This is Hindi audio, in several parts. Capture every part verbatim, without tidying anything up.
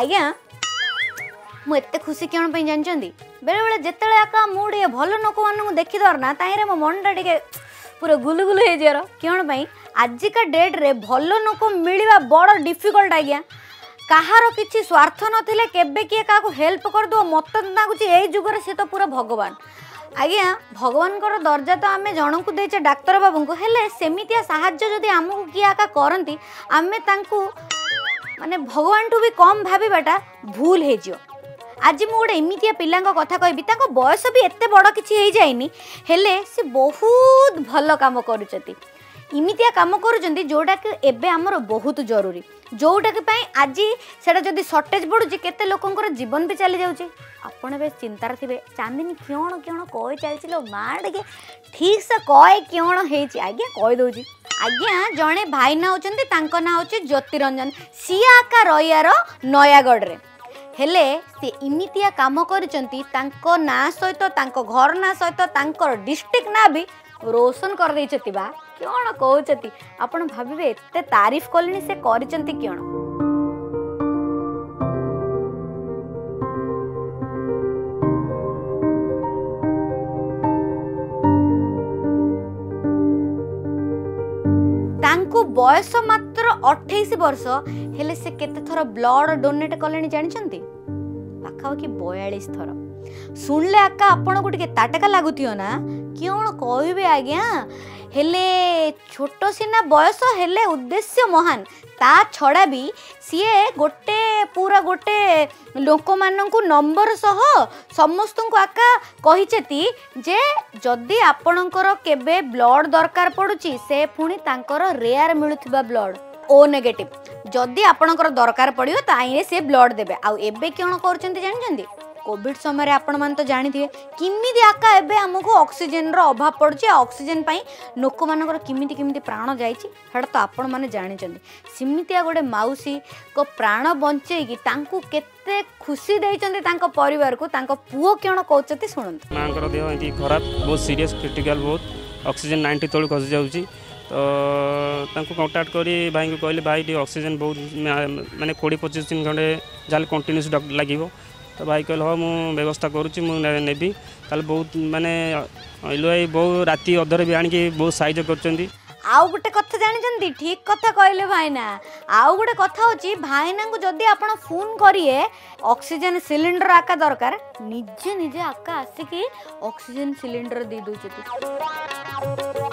आज्ञा मुझे खुशी कौन जानते बेले बेले आका मुझे भल लोक मानक देखीदार ना ताहिरे मो मनटा टे पूरा गुलुगुल हो कौन आजिका डेट्रे भल लोक मिलवा बड़ डिफिकल्ट आज्ञा कहार किसी स्वार्थ ना केवे किए क्या हेल्प करदे मत लगुच यही जुगर सी तो पूरा भगवान आज्ञा भगवान को दर्जा तो आम जन को देचे डाक्तर बाबू को हेले सेमितिया साहाज्य जदि आमको किए आका करती आमे माने भगवान टू भी कम भावाटा भूल हो आज मुझे गोटे एमतीया पिला कथा कहबी ताको बयस भी एत बड़ किसी जाइनी हेले से बहुत भल कम करुँच इमितिया कम करुँच जोटा कि एबे आमर बहुत जरूरी जोटा कि आज से सर्टेज बढ़ुचे केते लोकंकर जीवन भी चली जाऊे आपड़ बे चिंतार थे चांदनी क्यों क्यों कह चलो माँ टे ठीक से कह क्यों होज्ञा कहीदे आज्ञा जड़े भाई ना होचंती ना होचे ज्योतिरंजन सी आका रईार नयागढ़ हेले सी इमितिया काम करचंती तांको ना सहित तांको घर ना सहित तांको डिस्ट्रिक्ट ना भी रोशन कर देचती बा क्यों कहचती आपण भाबिबे एते तारीफ कलनी से करचंती क्यों तांको बयस मात्र अठाईस वर्ष हेले से केते थर ब्लड डोनेट कले जानते पाखापाखि बयालीस थर शुणले आका आपन को टे ताटका लगुथो ना कौन कहे आज्ञा हेले छोट सीना बयस हेले उद्देश्य महान ता छड़ा भी सीए गोटे पूरा गोटे लोक मानू नंबर सह समस्त आका कहीचेती जे जदि आपणकर केबे ब्लड दरकार पड़ुची से पुणी तांकर रेयर मिलुथिबा ब्लड ओ नेगेटिव जदि आपणकर दरकार पड़ियो ताइने से ब्लड देबे आ एबे कोन करचंती जानचंती कोविड समय आपण मान तो जानिथे किमिदि आका एबे हमकु ऑक्सीजन रो अभाव पड़ुची ऑक्सीजन पई लोक मानकर किमिदि किमिदि प्राण जाईची हेड तो आपण माने जानिचंदी सिमितिया गोडे माउसी को प्राण बंचेई की तांकु केते खुशी देइचंदी तांको परिवार को तांको पुओ केण कहचती सुनंतु मांकर देह एति खराब बहुत सीरियस क्रिटिकल बहुत ऑक्सीजन नब्बे तोल खसि जाउची तो तांको कांटेक्ट करी भाई को कहले भाई डी ऑक्सीजन बहुत माने बीस पच्चीस दिन घंटे जाल कंटीन्यूअस लागिवो तो भाई कहल हाँ मुझे व्यवस्था करुँच नेबी ताल बहुत माने इलोई बहुत राति अधर भी आणिक बहुत साइज कर आउ गोटे कथा जानी ठीक कथा कहले भाईना आउ गोटे कथा होची भाईना को जदि आप फोन करिए ऑक्सीजन सिलेंडर आका दरकार निजे निजे आका आसिक ऑक्सीजन सिलेंडर दे दौर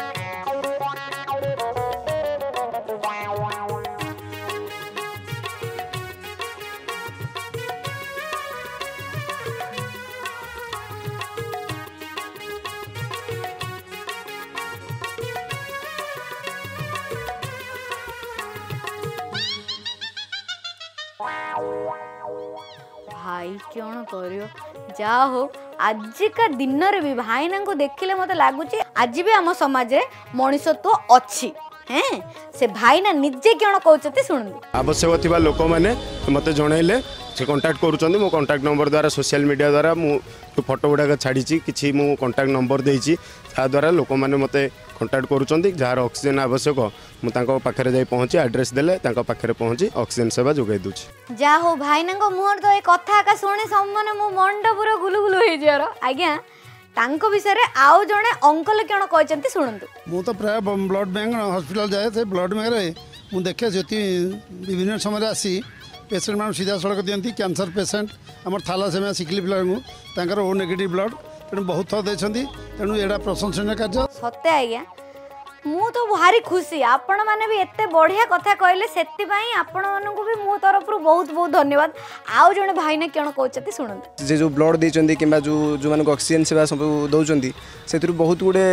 भाई क्यों कर जा हो आजिका दिन रे भी भाईना को देखिले मत लगुच आज भी आम समाज में मनीषत्व अच्छी हैं से भाईना निजे क्यों कहते शुणु आवश्यक थी लोक मैंने मत जनइले से कंटाक्ट करुँच मो कंटाक्ट नंबर द्वारा सोशल मीडिया द्वारा मु फटो गुड़ाक छाड़ी कि मो कंटाक्ट नंबर देती द्वारा लोक मैंने मत कंटाक्ट करुँच जार ऑक्सीजन आवश्यक मुझे पाखे जा पहुँची आड्रेस देले पाखे पहुँची ऑक्सीजन सेवा जोगाई दूसरी जा हो भाईना मुहर तो ये कथा का शुणी सब मो मन टा पूरा गुलुगुल हो आज्ञा तांको विषय रे आउ जने अंकल क्यों कहते शुणु मु तो प्राय ब्लड बैंक हॉस्पिटल जाए थे ब्लड बैंक रे मु देखे ज्योति विभिन्न समय आसी पेसेंट मान सीधा सड़क दिखती कैंसर पेसेंट आम थालासेमिया सिकली पिला ओ नेगेटिव ब्लड तेणु बहुत थर देती तेणु यहाँ प्रशंसनीय कार्य सत्य आज्ञा मु तो भारी खुशी आपण मैंने भी एत बढ़िया कथा कहले से आपण मानक भी मो तरफ बहुत बहुत धन्यवाद आउ जो भाईना क्यों कहते शुणु जे जो ब्लड देते कि जो जो मानक ऑक्सीजन सेवा सब दौरान से बहुत गुड़े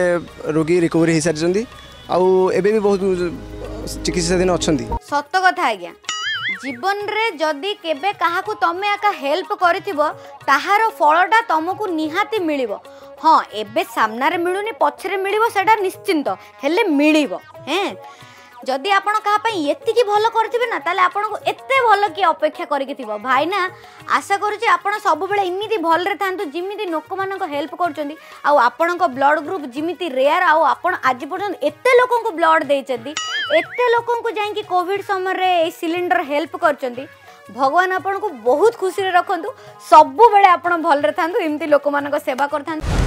रोगी रिकवरी हो सारी आबे भी बहुत चिकित्साधीन अच्छा सत कथा आज्ञा जीवन रे जदि केबे काहा को तमे आका हेल्प करिथिबो ताहार फलटा तुमको निहाती मिलिबो हाँ एबे सामना रे मिलूनी पछरे मिलिबो सेटा निश्चिंत हेले मिलिबो हैं जदि आपण काहा पई एतिकी भलो करथिबे ना ताले आपण को एते भलो की अपेक्षा करके थिबो भाईना आशा करू जे आपण सब बेले इमिति भल रे थांतु जिमिति लोक मानन को हेल्प करचंदी आ आपण को ब्लड ग्रुप जिमिति रेयर आ आपण आज पर्यंत एते लोकन को ब्लड देचंदी एते लोकन को जाई कि कोविड समय रे ए सिलेंडर हेल्प करचंदी भगवान आपन को बहुत खुशी रखु सबुबले आपन भल रे थांतु एमती लोक मान सेवा कर।